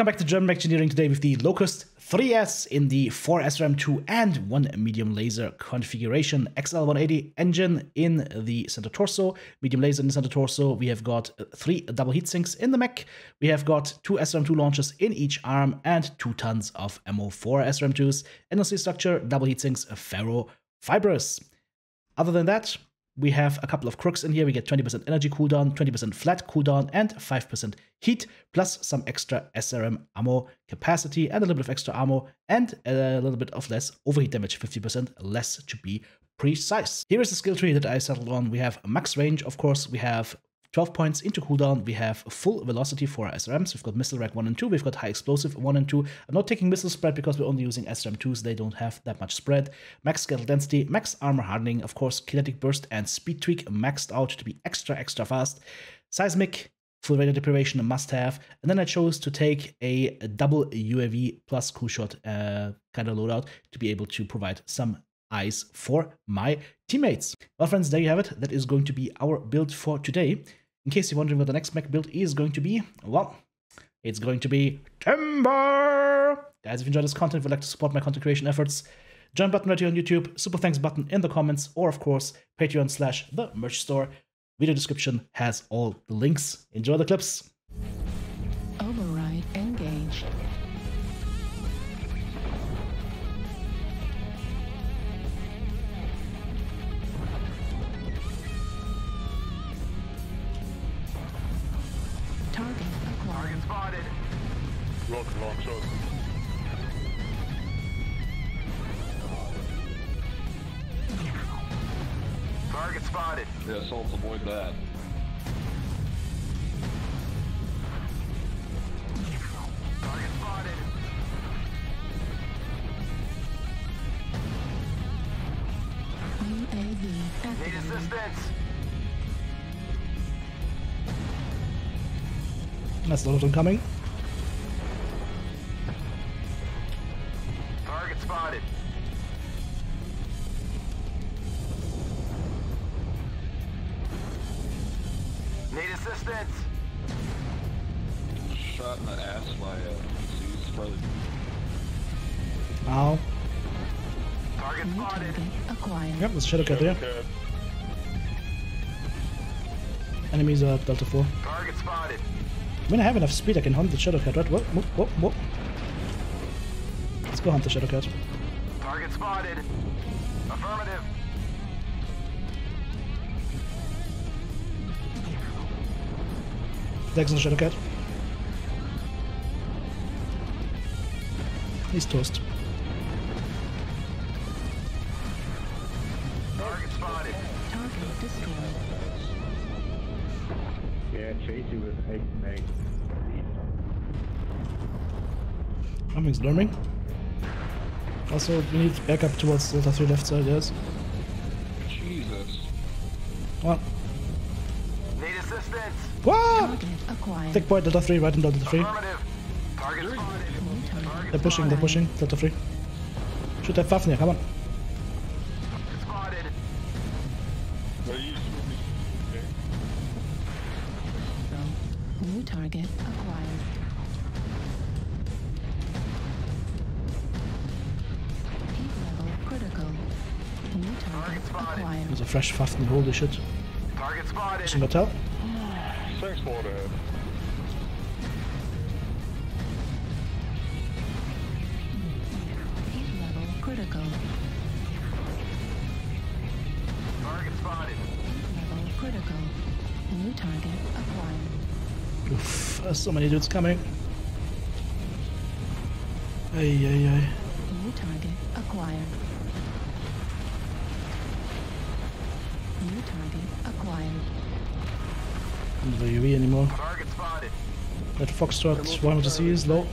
Welcome back to German Engineering, today with the Locust 3S in the 4 SRM2 and 1 medium laser configuration. XL180 engine in the center torso, medium laser in the center torso. We have got 3 double heat sinks in the mech. We have got 2 SRM2 launches in each arm and 2 tons of MO4 SRM2s. NLC structure, double heat sinks, ferro fibers. Other than that, we have a couple of crooks in here. We get 20% energy cooldown, 20% flat cooldown, and 5% heat, plus some extra SRM ammo capacity and a little bit of extra ammo and a little bit of less overheat damage, 50% less to be precise. Here is the skill tree that I settled on. We have max range, of course. We have 12 points into cooldown. We have full velocity for our SRMs. We've got missile rack 1 and 2. We've got high explosive 1 and 2. I'm not taking missile spread because we're only using SRM2s. They don't have that much spread. Max skeletal density, max armor hardening, of course, kinetic burst and speed tweak maxed out to be extra fast. Seismic, full radar deprivation, a must-have. And then I chose to take a double UAV plus cool shot kind of loadout to be able to provide some eyes for my teammates. Well, friends, there you have it. That is going to be our build for today. In case you're wondering what the next mech build is going to be, well, it's going to be timber! Guys, if you enjoyed this content, would like to support my content creation efforts, join button right here on YouTube, super thanks button in the comments, or of course, Patreon/the merch store. Video description has all the links. Enjoy the clips. Override engaged. Target spotted. Yeah, assaults avoid that. Target spotted. UAV activated. Need assistance. That's a lot of them coming. Target spotted. Need assistance. Shot in the ass by a PC brother. Ow. Target spotted. Acquired. Yep, there's a Shadowcat there. Enemies are Delta 4. Target spotted. When I have enough speed, I can hunt the Shadowcat, right? Whoop, whoop, whoop. Let's go hunt the Shadowcat. Target spotted. Affirmative. Dex on the Shadowcat. He's toast. Target spotted. Target destroyed. Yeah, Chasey was 8-8. Something's learning. Also, we need backup towards Delta 3 left side, yes. Jesus. What? Need assistance. What? Thick point, Delta 3, right in Delta 3. They're pushing, Delta 3. Shoot that Fafnir, come on. Spotted. New target acquired. Heat level critical. New target acquired. There's a fresh Fafnir, holy shit. Target spotted. Pushing hotel. Thanks for that. Heat level critical. Target spotted. Heat level critical. New target acquired. Oof, so many dudes coming. Ay, ay, ay. New target acquired. New target acquired. Not the UAV anymore. That Foxtrot, one of the C is low.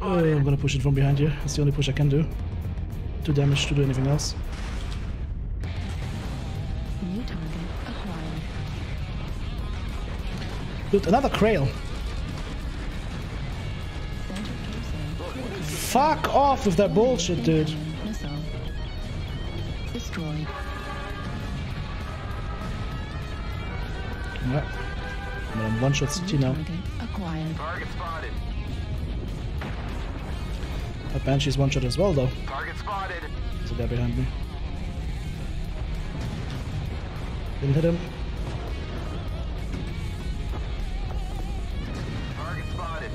Oh, I'm gonna push it from behind here. It's the only push I can do. Too damage to do anything else. New target acquired. Dude, another Krail. Fuck off with that bullshit, dude. Destroyed. Yeah. I'm one shot CT now. That Banshee's one shot as well though. Target spotted. So they're behind me. Didn't hit him. Target spotted.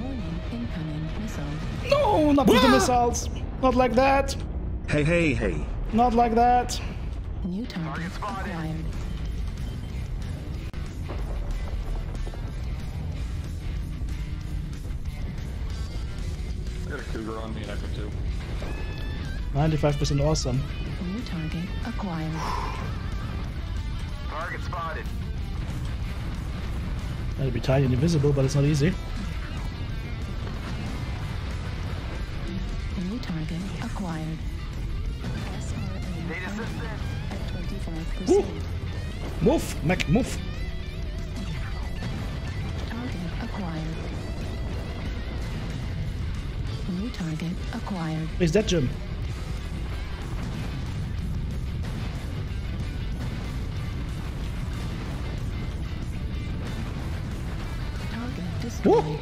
Warning, incoming missile. No, not with the missiles. Not like that. Hey, hey, hey. Not like that. New target acquired. I got a Cougar on me and Echo 2. 95% awesome. New target acquired. Target spotted. That'll be tight and invisible, but it's not easy. New target acquired. SRM need assistance at 25%. Woo. Move, Mac, move. Target acquired. New target acquired. Is that Jim? Target destroyed. Woo!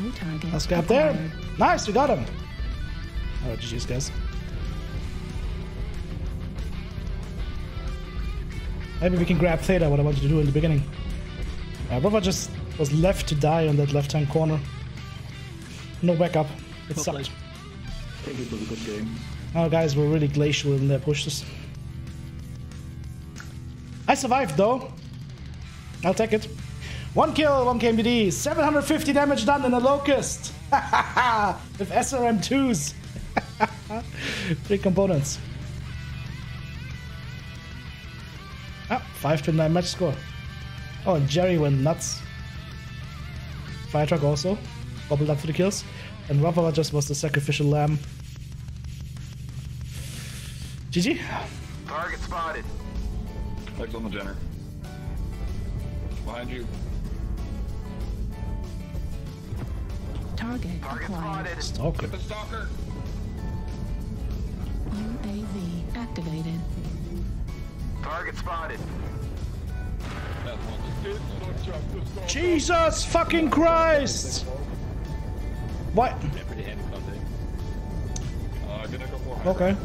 New target. Let's get acquired. There. Nice, we got him. Alright, GG's guys. Maybe we can grab Theta, what I wanted to do in the beginning. Brother just was left to die on that left-hand corner. No backup. It sucked. Thank you for the good game. Our guys were really glacial in their pushes. I survived though. I'll take it. One kill, one KMDD, 750 damage done in a Locust. With SRM2s. Three components. Ah, 5-9 match score. Oh, and Jerry went nuts. Firetruck also bubbled up for the kills. And Ravala just was the sacrificial lamb. GG. Target spotted. Legs on the Jenner. Behind you. Target spotted. Stalker. Get the Stalker. UAV activated. Target spotted. Jesus fucking Christ! What? Okay.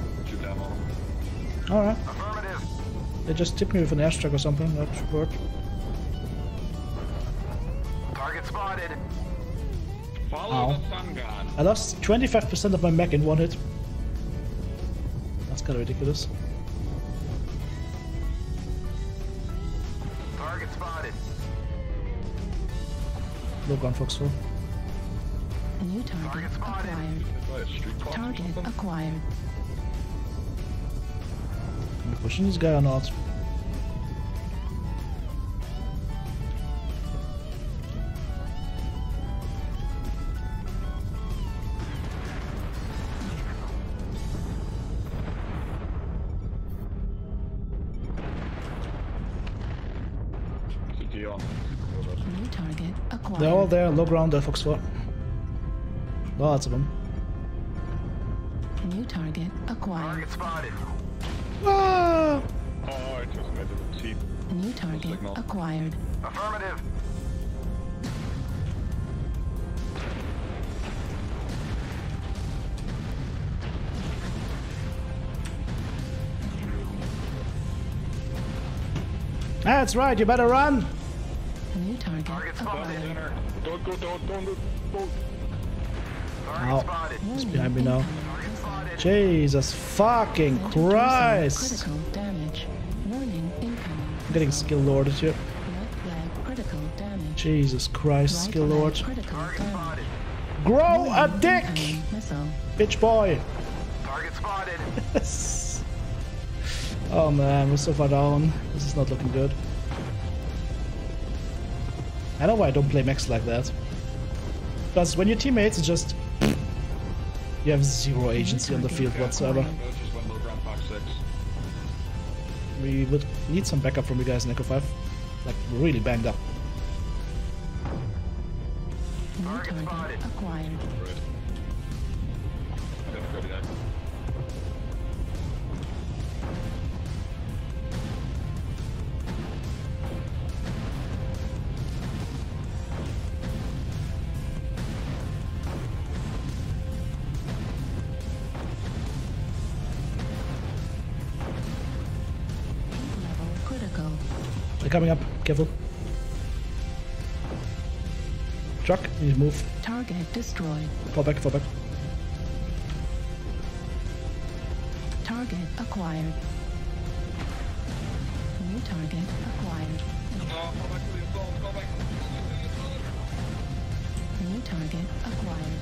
Alright. They just tipped me with an airstrike or something. That should work. Target spotted. Follow the sun gun. I lost 25% of my mech in one hit. That's kind of ridiculous. Target spotted. Look on Foxhole. New target acquired. Target acquired. Am I pushing this guy or not? New target acquired. They're all there, low ground, Fox 4. Lots of them. New target acquired. Target spotted. Ah! Oh, I just made it cheap. New target acquired. Affirmative. That's right, you better run. New target. Target spotted. Don't go. Ow, he's behind me now. Jesus fucking Christ! I'm getting skill lorded here. Jesus Christ, skill lord. Grow a dick! Bitch boy! Oh man, we're so far down. This is not looking good. I know why I don't play mechs like that. Because when your teammates are just... You have zero agency on the field whatsoever. We would need some backup from you guys in Echo 5. Like, really banged up. They're coming up. Careful. Truck, you move. Target destroyed. Fall back, fall back. Target acquired. New target acquired. New target acquired.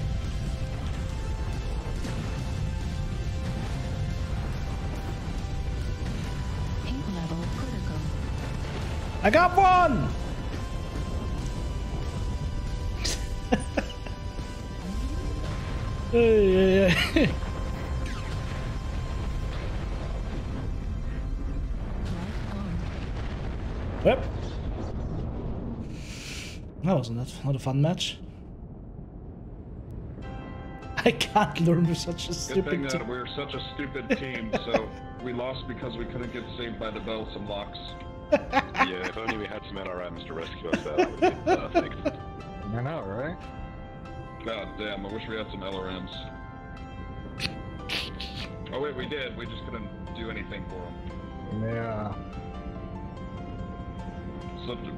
Heat level critical. I got one! Yeah. Yep. That wasn't not a fun match. I can't learn with such a stupid team. Good thing that we're such a stupid team, so we lost because we couldn't get saved by the bell some locks. Yeah, if only we had some LRMs to rescue us, that would be perfect. I know, right? God damn, I wish we had some LRMs. Oh wait, we did. We just couldn't do anything for them. Yeah.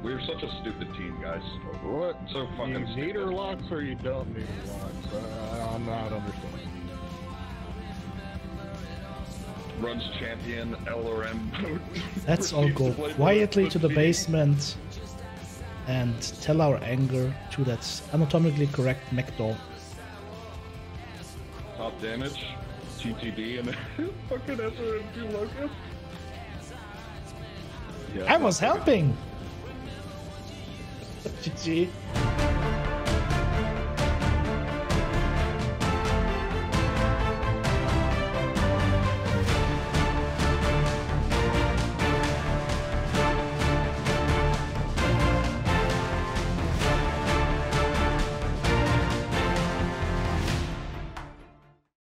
We were such a stupid team, guys. What? So fucking you stupid. You need her locks or you don't need her locks? I'm not understanding. Runs champion, LRM. Let's all go quietly to the basement and tell our anger to that anatomically correct McDoll. Top damage, TTD, and fucking SRM2 Locust. Yeah, I was helping! GG.